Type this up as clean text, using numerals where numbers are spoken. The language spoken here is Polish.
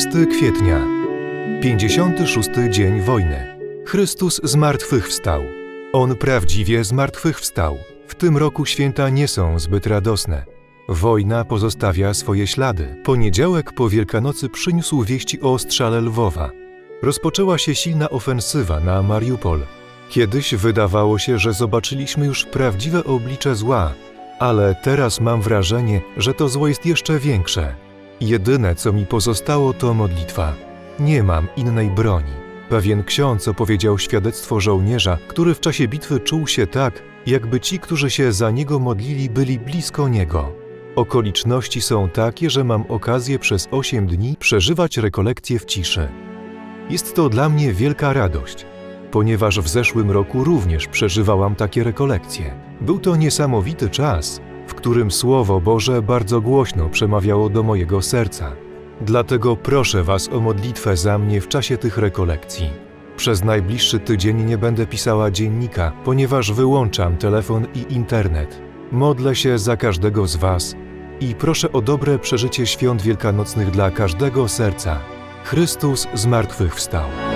20 kwietnia, 56 dzień wojny. Chrystus zmartwychwstał. On prawdziwie zmartwychwstał. W tym roku święta nie są zbyt radosne. Wojna pozostawia swoje ślady. Poniedziałek po Wielkanocy przyniósł wieści o ostrzale Lwowa. Rozpoczęła się silna ofensywa na Mariupol. Kiedyś wydawało się, że zobaczyliśmy już prawdziwe oblicze zła, ale teraz mam wrażenie, że to zło jest jeszcze większe. Jedyne, co mi pozostało, to modlitwa. Nie mam innej broni. Pewien ksiądz opowiedział świadectwo żołnierza, który w czasie bitwy czuł się tak, jakby ci, którzy się za niego modlili, byli blisko niego. Okoliczności są takie, że mam okazję przez 8 dni przeżywać rekolekcje w ciszy. Jest to dla mnie wielka radość, ponieważ w zeszłym roku również przeżywałam takie rekolekcje. Był to niesamowity czas, w którym Słowo Boże bardzo głośno przemawiało do mojego serca. Dlatego proszę Was o modlitwę za mnie w czasie tych rekolekcji. Przez najbliższy tydzień nie będę pisała dziennika, ponieważ wyłączam telefon i internet. Modlę się za każdego z Was i proszę o dobre przeżycie świąt wielkanocnych dla każdego serca. Chrystus zmartwychwstał.